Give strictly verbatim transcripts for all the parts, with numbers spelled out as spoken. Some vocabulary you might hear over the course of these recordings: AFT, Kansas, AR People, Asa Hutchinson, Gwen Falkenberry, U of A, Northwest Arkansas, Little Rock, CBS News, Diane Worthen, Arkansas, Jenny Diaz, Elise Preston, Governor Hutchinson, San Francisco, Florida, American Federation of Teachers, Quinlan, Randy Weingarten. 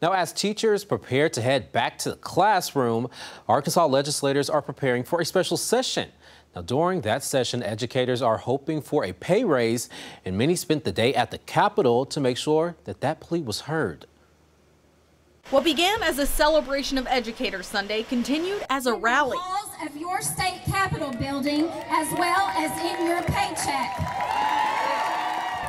Now, as teachers prepare to head back to the classroom, Arkansas legislators are preparing for a special session. Now, during that session, educators are hoping for a pay raise, and many spent the day at the Capitol to make sure that that plea was heard. What began as a celebration of Educator Sunday continued as a rally. In the halls of your state capitol building, as well as in your paycheck.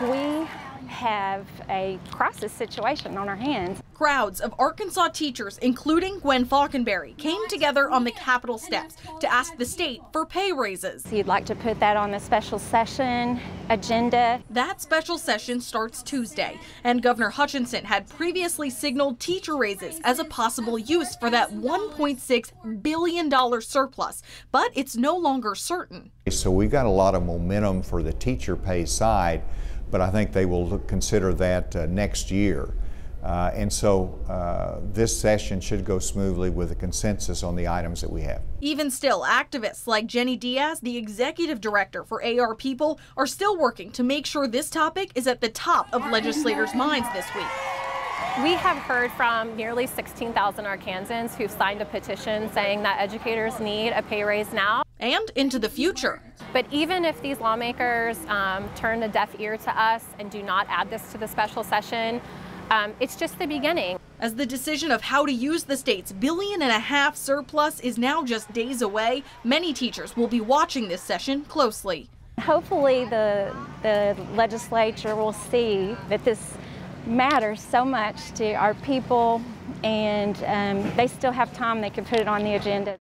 We have a crisis situation on our hands. Crowds of Arkansas teachers, including Gwen Falkenberry, came together on the Capitol steps to ask the state for pay raises. You'd like to put that on the special session agenda. That special session starts Tuesday, and Governor Hutchinson had previously signaled teacher raises as a possible use for that one point six billion dollars surplus, but it's no longer certain. So we've got a lot of momentum for the teacher pay side, but I think they will look, consider that uh, next year. Uh, and so uh, this session should go smoothly with a consensus on the items that we have. Even still, activists like Jenny Diaz, the executive director for A R People, are still working to make sure this topic is at the top of legislators' minds this week. We have heard from nearly sixteen thousand Arkansans who've signed a petition saying that educators need a pay raise now. And into the future. But even if these lawmakers um, turn a deaf ear to us and do not add this to the special session, um, it's just the beginning. As the decision of how to use the state's billion and a half surplus is now just days away, many teachers will be watching this session closely. Hopefully the, the legislature will see that this matters so much to our people, and um, they still have time. They can put it on the agenda.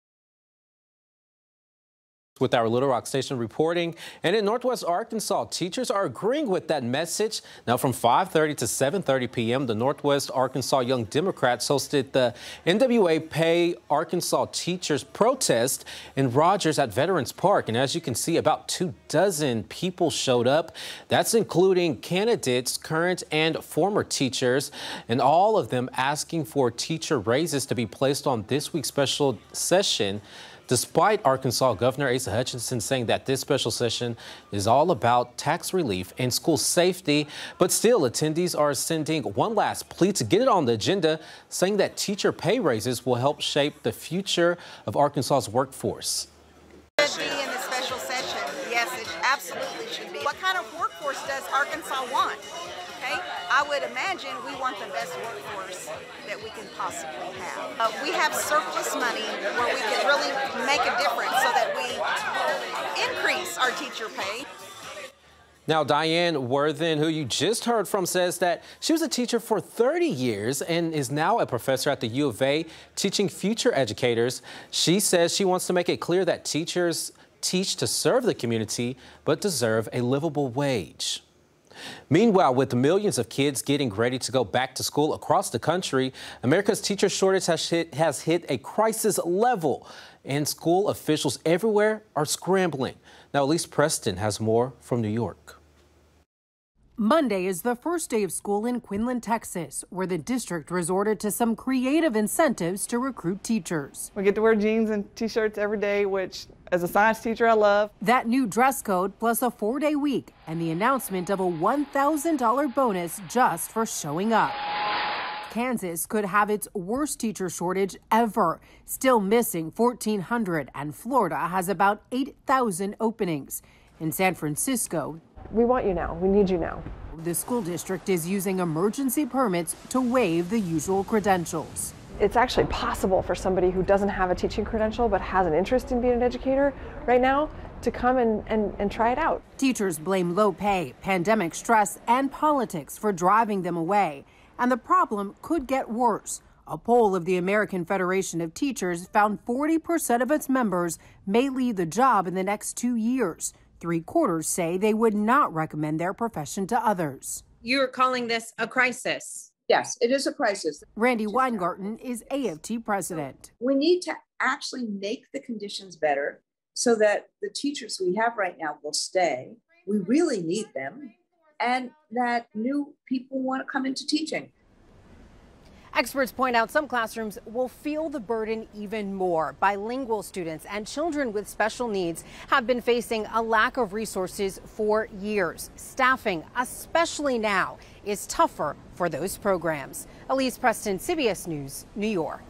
With our Little Rock station reporting, and in Northwest Arkansas, teachers are agreeing with that message. Now, from five thirty to seven thirty p m, the Northwest Arkansas Young Democrats hosted the N W A Pay Arkansas Teachers Protest in Rogers at Veterans Park. And as you can see, about two dozen people showed up. That's including candidates, current and former teachers, and all of them asking for teacher raises to be placed on this week's special session. Despite Arkansas Governor Asa Hutchinson saying that this special session is all about tax relief and school safety, but still attendees are sending one last plea to get it on the agenda, saying that teacher pay raises will help shape the future of Arkansas's workforce. It should be in the special session. Yes, it absolutely should be. What kind of workforce does Arkansas want? Okay? I would imagine we want the best workforce that we can possibly have. Uh, we have surplus money where we can really make a difference so that we increase our teacher pay. Now, Diane Worthen, who you just heard from, says that she was a teacher for thirty years and is now a professor at the U of A teaching future educators. She says she wants to make it clear that teachers teach to serve the community but deserve a livable wage. Meanwhile, with millions of kids getting ready to go back to school across the country, America's teacher shortage has hit, has hit a crisis level, and school officials everywhere are scrambling. Now, Elise Preston has more from New York. Monday is the first day of school in Quinlan, Texas, where the district resorted to some creative incentives to recruit teachers. We get to wear jeans and t-shirts every day, which as a science teacher, I love. That new dress code plus a four-day week and the announcement of a one thousand dollar bonus just for showing up. Kansas could have its worst teacher shortage ever, still missing fourteen hundred, and Florida has about eight thousand openings. In San Francisco, we want you now. We need you now. The school district is using emergency permits to waive the usual credentials. It's actually possible for somebody who doesn't have a teaching credential but has an interest in being an educator right now to come and, and, and try it out. Teachers blame low pay, pandemic stress, and politics for driving them away. And the problem could get worse. A poll of the American Federation of Teachers found forty percent of its members may leave the job in the next two years. Three-quarters say they would not recommend their profession to others. You're calling this a crisis. Yes, it is a crisis. Randy Weingarten is A F T president. We need to actually make the conditions better so that the teachers we have right now will stay. We really need them, and that new people want to come into teaching. Experts point out some classrooms will feel the burden even more. Bilingual students and children with special needs have been facing a lack of resources for years. Staffing, especially now, is tougher for those programs. Elise Preston, C B S News, New York.